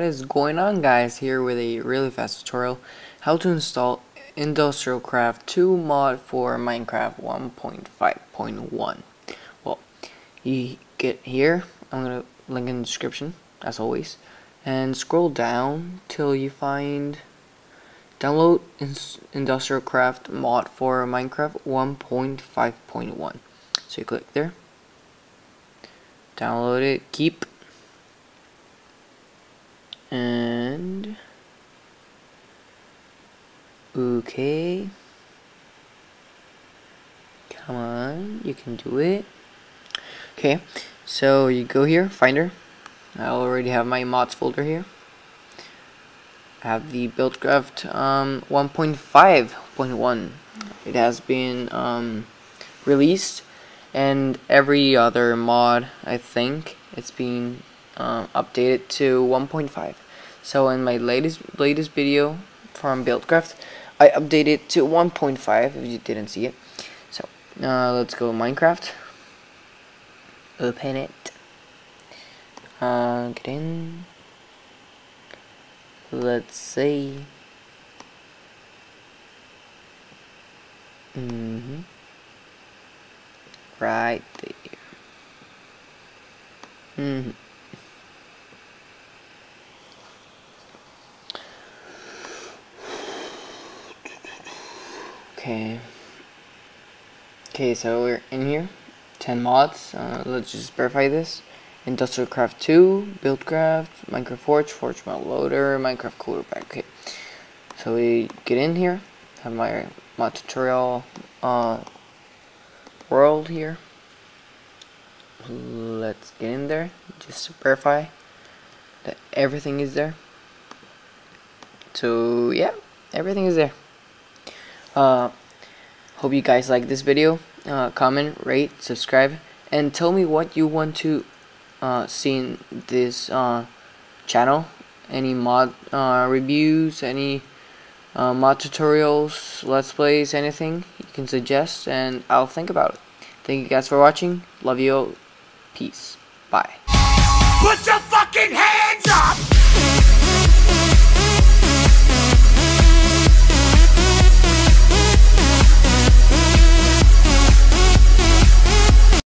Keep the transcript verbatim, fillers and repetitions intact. What is going on, guys? Here with a really fast tutorial how to install Industrial Craft two mod for Minecraft one point five point one. Well, you get here, I'm gonna link in the description as always, and scroll down till you find download Industrial Craft mod for Minecraft one point five point one. So you click there, download it, keep, and okay, come on, you can do it. Okay, so you go here, Finder. I already have my mods folder here. I have the BuildCraft um, one point five point one. It has been um, released, and every other mod, I think, it's been um, updated to one point five. So in my latest latest video from BuildCraft, I updated to one point five. If you didn't see it, so uh, let's go Minecraft. Open it. Uh, get in. Let's see. Mm-hmm. Right there. Mm-hmm. Okay. Okay, so we're in here. ten mods. Uh, let's just verify this. Industrial Craft two, BuildCraft, Minecraft Forge, Forge Mod Loader, Minecraft Cooler Pack. Okay. So we get in here. Have my mod tutorial uh, world here. Let's get in there. Just to verify that everything is there. So yeah, everything is there. Uh, hope you guys like this video. Uh, comment, rate, subscribe, and tell me what you want to uh, see in this uh, channel. Any mod uh, reviews, any uh, mod tutorials, let's plays, anything you can suggest, and I'll think about it. Thank you guys for watching. Love you all. Peace. Bye. Put your fucking hands up!